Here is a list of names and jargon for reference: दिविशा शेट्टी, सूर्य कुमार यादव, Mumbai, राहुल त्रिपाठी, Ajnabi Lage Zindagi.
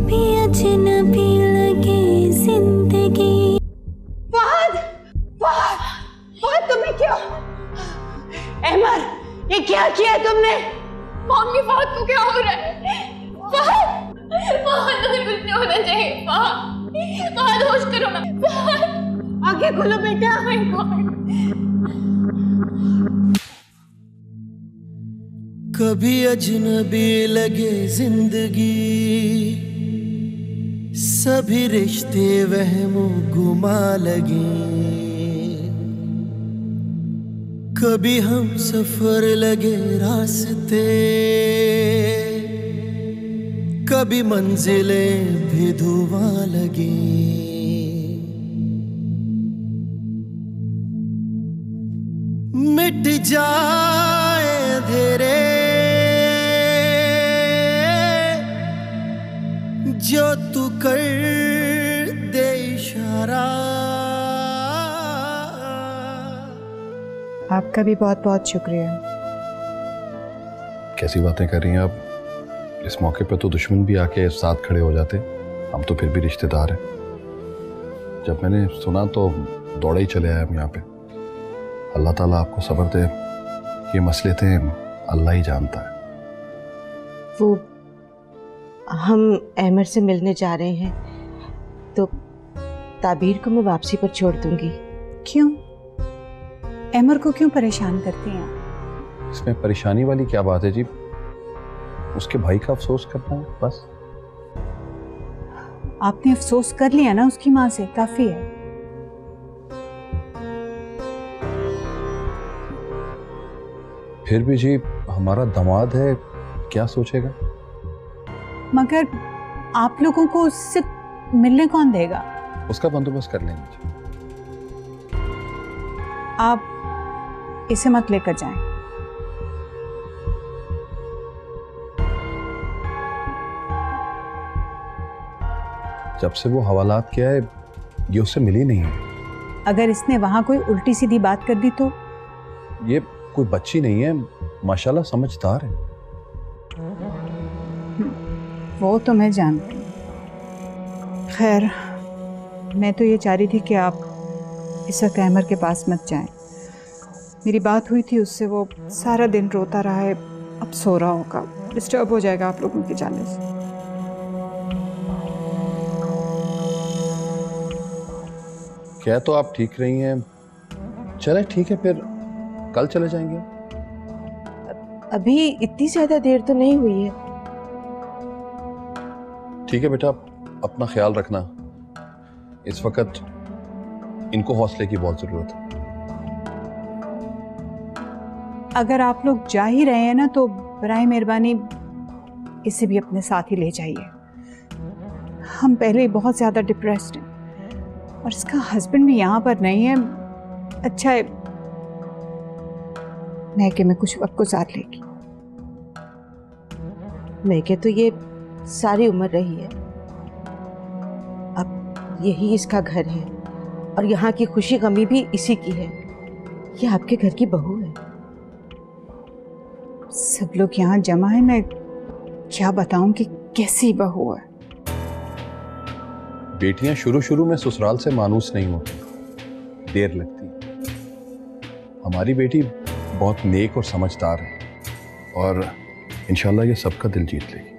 कभी अजनबी लगे जिंदगी। तुमने क्यों अहमर ये क्या किया तुमने? मम्मी फहद को क्या हो रहा है? कुछ नहीं होना चाहिए, होश करो ना। आगे खोलो बेटा। कभी अजनबी लगे जिंदगी, सभी रिश्ते वहमों गुमा लगे। कभी हम सफर लगे रास्ते, कभी मंजिलें भी धुआं लगी। मिट जाए अंधेरे जो तू कर दे इशारा। आपका भी बहुत बहुत शुक्रिया। कैसी बातें कर रही हैं आप? इस मौके पर तो दुश्मन भी आके साथ खड़े हो जाते, हम तो फिर भी रिश्तेदार हैं। जब मैंने सुना तो दौड़े ही चले आए हम यहाँ पे। अल्लाह ताला आपको सब्र दे। ये मसले थे अल्लाह ही जानता है। वो हम अहमर से मिलने जा रहे हैं तो ताबीर को मैं वापसी पर छोड़ दूंगी। क्यों अहमर को क्यों परेशान करती हैं? इसमें परेशानी वाली क्या बात है जी? उसके भाई का अफसोस करना है बस। आपने अफसोस कर लिया ना उसकी माँ से, काफी है। फिर भी जी हमारा दामाद है, क्या सोचेगा? मगर आप लोगों को उससे मिलने कौन देगा? उसका बंदोबस्त कर लेंगे जी। आप इसे मत लेकर जाएं। जब से वो हवालात किया है ये उससे मिली नहीं है। अगर इसने वहां कोई उल्टी सीधी बात कर दी तो? ये कोई बच्ची नहीं है, माशाल्लाह समझदार है। वो तो मैं जानती हूँ। खैर मैं तो ये चाह रही थी कि आप इस वक्त अहमर के पास मत जाएं। मेरी बात हुई थी उससे, वो सारा दिन रोता रहा है, अब सो रहा होगा, डिस्टर्ब हो जाएगा आप लोगों के जाने से। क्या तो आप ठीक रही हैं? चले ठीक है फिर, कल चले जाएंगे। अभी इतनी ज्यादा देर तो नहीं हुई है। ठीक है बेटा, अपना ख्याल रखना। इस वक्त इनको हौसले की बहुत जरूरत है। अगर आप लोग जा ही रहे हैं ना तो बराए मेहरबानी इसे भी अपने साथ ही ले जाइए। हम पहले ही बहुत ज़्यादा डिप्रेस्ड हैं और इसका हस्बैंड भी यहाँ पर नहीं है। अच्छा है मैके में कुछ वक्त को साथ लेगी। मैके तो ये सारी उम्र रही है, अब यही इसका घर है और यहाँ की खुशी गमी भी इसी की है। ये आपके घर की बहू है। सब लोग यहाँ जमा है, मैं क्या बताऊं कि कैसी बहू है। बेटियां शुरू शुरू में ससुराल से मानूस नहीं होती, देर लगती। हमारी बेटी बहुत नेक और समझदार है और इंशाल्लाह ये सबका दिल जीत लेगी।